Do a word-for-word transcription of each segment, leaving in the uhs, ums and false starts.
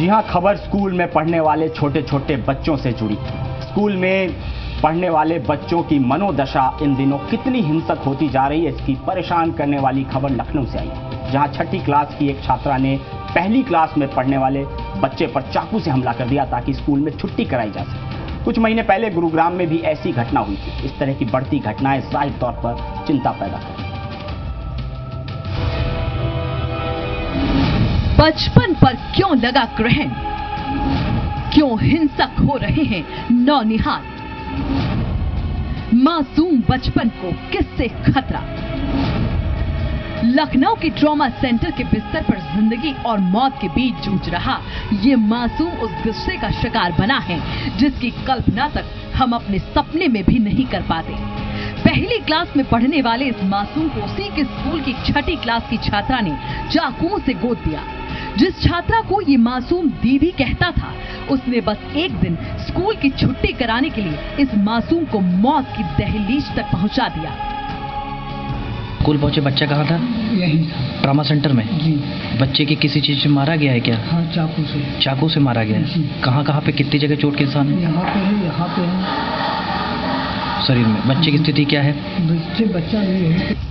जी हां, खबर स्कूल में पढ़ने वाले छोटे छोटे बच्चों से जुड़ी। स्कूल में पढ़ने वाले बच्चों की मनोदशा इन दिनों कितनी हिंसक होती जा रही है, इसकी परेशान करने वाली खबर लखनऊ से आई, जहां छठी क्लास की एक छात्रा ने पहली क्लास में पढ़ने वाले बच्चे पर चाकू से हमला कर दिया ताकि स्कूल में छुट्टी कराई जा सके। कुछ महीने पहले गुरुग्राम में भी ऐसी घटना हुई थी। इस तरह की बढ़ती घटनाएं जाहिर तौर पर चिंता पैदा कर। बचपन पर क्यों लगा ग्रहण, क्यों हिंसक हो रहे हैं नौनिहाल? मासूम बचपन को किससे खतरा? लखनऊ के ट्रॉमा सेंटर के बिस्तर पर जिंदगी और मौत के बीच जूझ रहा ये मासूम उस गुस्से का शिकार बना है जिसकी कल्पना तक हम अपने सपने में भी नहीं कर पाते। पहली क्लास में पढ़ने वाले इस मासूम को उसी के स्कूल की छठी क्लास की छात्रा ने चाकू से गोद दिया। जिस छात्रा को ये मासूम दीदी कहता था, उसने बस एक दिन स्कूल की छुट्टी कराने के लिए इस मासूम को मौत की दहलीज तक पहुंचा दिया। स्कूल पहुंचे बच्चा कहाँ था? यहीं ट्रामा सेंटर में जी। बच्चे की किसी चीज से मारा गया है क्या? हाँ, चाकू से। चाकू से मारा गया है। कहाँ कहाँ पे, कितनी जगह चोट के निशान है? यहाँ पे है, यहाँ पे है शरीर में। बच्चे की स्थिति क्या है? बच्चे बच्चा नहीं है।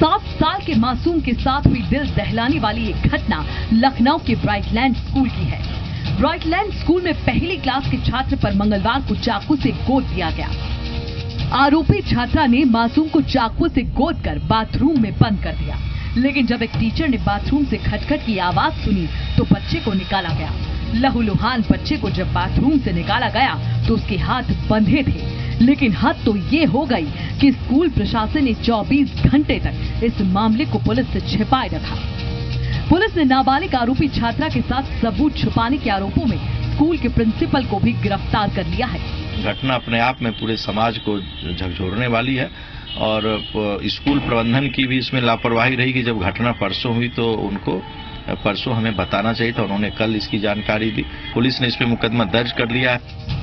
सात साल के मासूम के साथ हुई दिल दहलाने वाली ये घटना लखनऊ के ब्राइटलैंड स्कूल की है। ब्राइटलैंड स्कूल में पहली क्लास के छात्र पर मंगलवार को चाकू से गोद दिया गया। आरोपी छात्रा ने मासूम को चाकू से गोद कर बाथरूम में बंद कर दिया, लेकिन जब एक टीचर ने बाथरूम से खटखट की आवाज सुनी तो बच्चे को निकाला गया। लहूलुहान बच्चे को जब बाथरूम से निकाला गया तो उसके हाथ बंधे थे, लेकिन हद तो ये हो गई कि स्कूल प्रशासन ने चौबीस घंटे तक इस मामले को पुलिस से छिपाए रखा। पुलिस ने नाबालिग आरोपी छात्रा के साथ सबूत छुपाने के आरोपों में स्कूल के प्रिंसिपल को भी गिरफ्तार कर लिया है। घटना अपने आप में पूरे समाज को झकझोरने वाली है और स्कूल प्रबंधन की भी इसमें लापरवाही रही कि जब घटना परसों हुई तो उनको परसों हमें बताना चाहिए था, उन्होंने कल इसकी जानकारी दी। पुलिस ने इस पर मुकदमा दर्ज कर लिया है।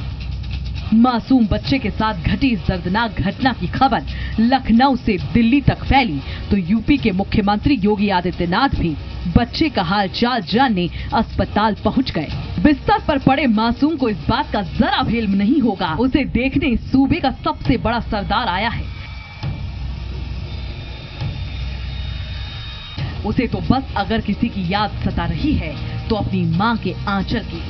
मासूम बच्चे के साथ घटी इस दर्दनाक घटना की खबर लखनऊ से दिल्ली तक फैली तो यूपी के मुख्यमंत्री योगी आदित्यनाथ भी बच्चे का हालचाल जानने अस्पताल पहुंच गए। बिस्तर पर पड़े मासूम को इस बात का जरा भी इल्म नहीं होगा, उसे देखने सूबे का सबसे बड़ा सरदार आया है। उसे तो बस अगर किसी की याद सता रही है तो अपनी माँ के आंचल की।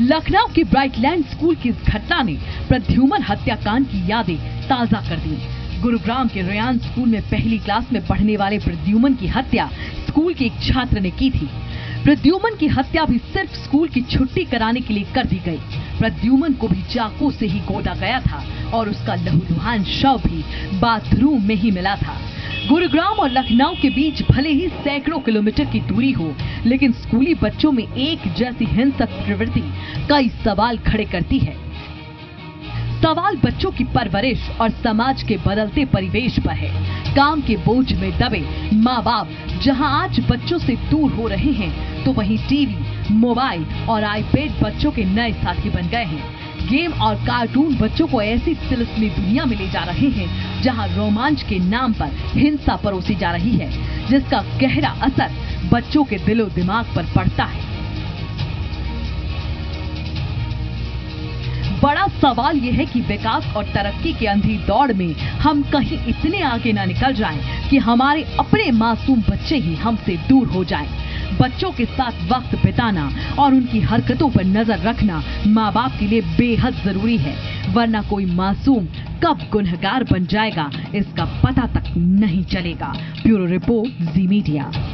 लखनऊ के ब्राइटलैंड स्कूल की इस घटना ने प्रद्युमन हत्याकांड की यादें ताजा कर दी। गुरुग्राम के रयान स्कूल में पहली क्लास में पढ़ने वाले प्रद्युमन की हत्या स्कूल के एक छात्र ने की थी। प्रद्युमन की हत्या भी सिर्फ स्कूल की छुट्टी कराने के लिए कर दी गई। प्रद्युमन को भी चाकू से ही गोदा गया था और उसका लहूलुहान शव भी बाथरूम में ही मिला था। गुरुग्राम और लखनऊ के बीच भले ही सैकड़ों किलोमीटर की दूरी हो, लेकिन स्कूली बच्चों में एक जैसी हिंसक प्रवृत्ति कई सवाल खड़े करती है। सवाल बच्चों की परवरिश और समाज के बदलते परिवेश पर है। काम के बोझ में दबे माँ बाप जहाँ आज बच्चों से दूर हो रहे हैं, तो वहीं टीवी, मोबाइल और आईपैड बच्चों के नए साथी बन गए हैं। गेम और कार्टून बच्चों को ऐसी तिलस्मी दुनिया में ले जा रहे हैं जहां रोमांच के नाम पर हिंसा परोसी जा रही है, जिसका गहरा असर बच्चों के दिलो दिमाग पर पड़ता है। बड़ा सवाल यह है कि विकास और तरक्की के अंधी दौड़ में हम कहीं इतने आगे ना निकल जाएं कि हमारे अपने मासूम बच्चे ही हमसे दूर हो जाएं। बच्चों के साथ वक्त बिताना और उनकी हरकतों पर नजर रखना माँ बाप के लिए बेहद जरूरी है, वरना कोई मासूम कब गुनहगार बन जाएगा इसका पता तक नहीं चलेगा। Bureau report, Zee media.